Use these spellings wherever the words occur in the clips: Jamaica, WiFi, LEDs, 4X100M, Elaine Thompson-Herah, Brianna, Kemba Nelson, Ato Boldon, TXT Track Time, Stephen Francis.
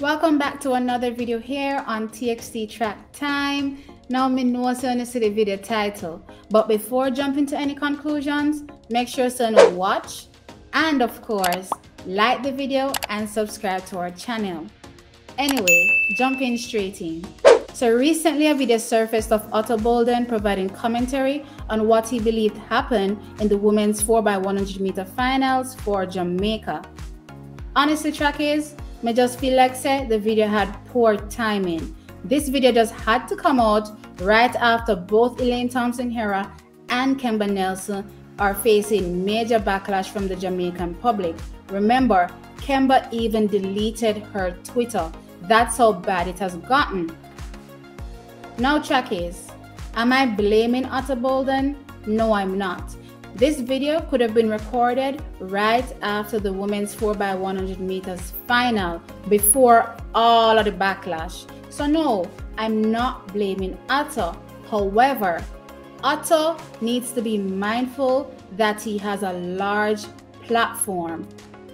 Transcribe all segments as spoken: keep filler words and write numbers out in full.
Welcome back to another video here on T X T Track Time. Now, I know what's going to see the video title, but before jumping to any conclusions, make sure to watch and, of course, like the video and subscribe to our channel. Anyway, jumping straight in. So recently a video surfaced of Ato Boldon providing commentary on what he believed happened in the women's four by one hundred meter finals for Jamaica. Honestly, track is, me just feel like say the video had poor timing. This video just had to come out right after both Elaine Thompson-Herah and Kemba Nelson are facing major backlash from the Jamaican public. Remember, Kemba even deleted her Twitter. That's how bad it has gotten. Now, track is, am I blaming Ato Boldon? No, I'm not. This video could have been recorded right after the women's four by one hundred meters final, before all of the backlash. So no, I'm not blaming Ato. However, Ato needs to be mindful that he has a large platform.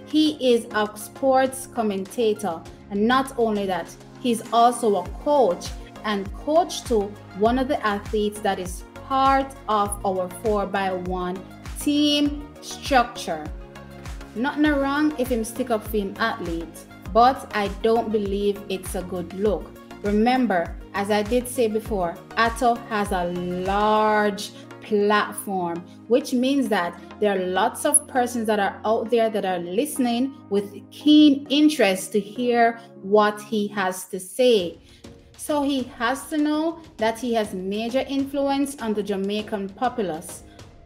He is a sports commentator, and not only that, he's also a coach, and coach to one of the athletes that is part of our four by one team structure. Nothing wrong if him stick up for him athlete, but I don't believe it's a good look. Remember, as I did say before, Ato has a large platform, which means that there are lots of persons that are out there that are listening with keen interest to hear what he has to say. So he has to know that he has major influence on the Jamaican populace.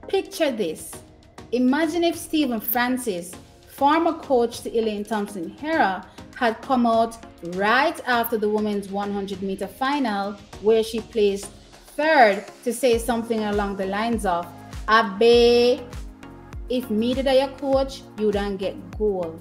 Picture this. Imagine if Stephen Francis, former coach to Elaine Thompson-Herah, had come out right after the women's one hundred meter final, where she placed third, to say something along the lines of, "Abe, if me did your coach, you don't get goal."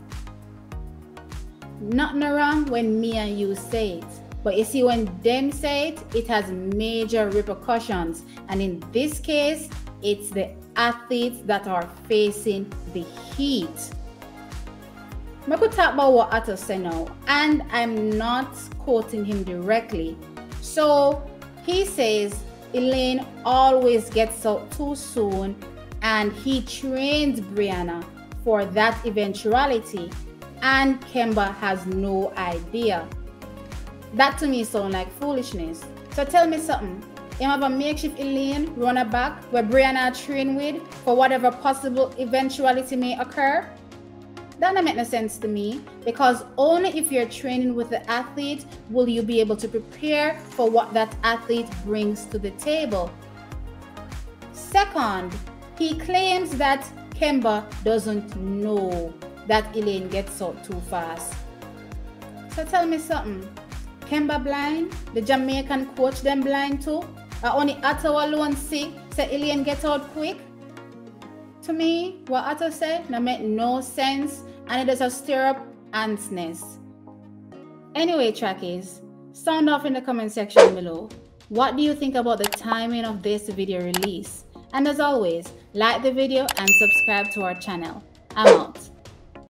Nothing wrong when me and you say it. But you see, when them say it, it has major repercussions. And in this case, it's the athletes that are facing the heat. I could talk about what Ato said now, and I'm not quoting him directly. So he says, Elaine always gets out too soon, and he trains Brianna for that eventuality, and Kemba has no idea. That to me sounds like foolishness. So tell me something. You have a makeshift Elaine runner back where Brianna train with for whatever possible eventuality may occur? That doesn't make no sense to me, because only if you're training with the athlete will you be able to prepare for what that athlete brings to the table. Second, he claims that Kemba doesn't know that Elaine gets out too fast. So tell me something. Kemba blind, the Jamaican coach them blind too. I only Ato alone see, so Elaine get out quick. To me, what Ato said that made no sense, and it is a stir up ants nest. Anyway, trackies, sound off in the comment section below. What do you think about the timing of this video release? And as always, like the video and subscribe to our channel. I'm out.